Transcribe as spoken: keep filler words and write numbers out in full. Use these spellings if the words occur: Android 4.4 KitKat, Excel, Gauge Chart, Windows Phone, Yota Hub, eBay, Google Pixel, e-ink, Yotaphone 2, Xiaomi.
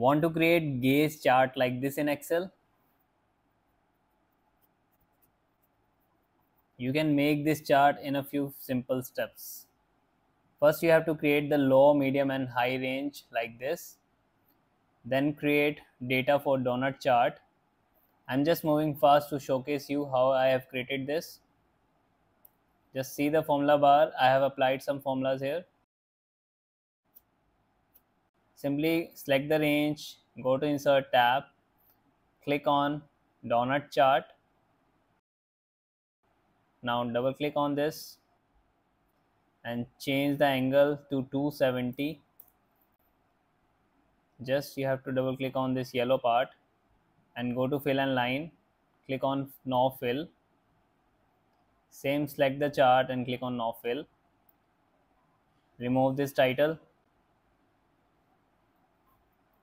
Want to create gauge chart like this in Excel? You can make this chart in a few simple steps. First, you have to create the low, medium and high range like this. Then create data for donut chart. I'm just moving fast to showcase you how I have created this. Just see the formula bar. I have applied some formulas here. Simply select the range, go to Insert tab, click on Donut Chart. Now double click on this and change the angle to two seventy. Just you have to double click on this yellow part and go to Fill and Line, click on No Fill. Same, select the chart and click on No Fill. Remove this title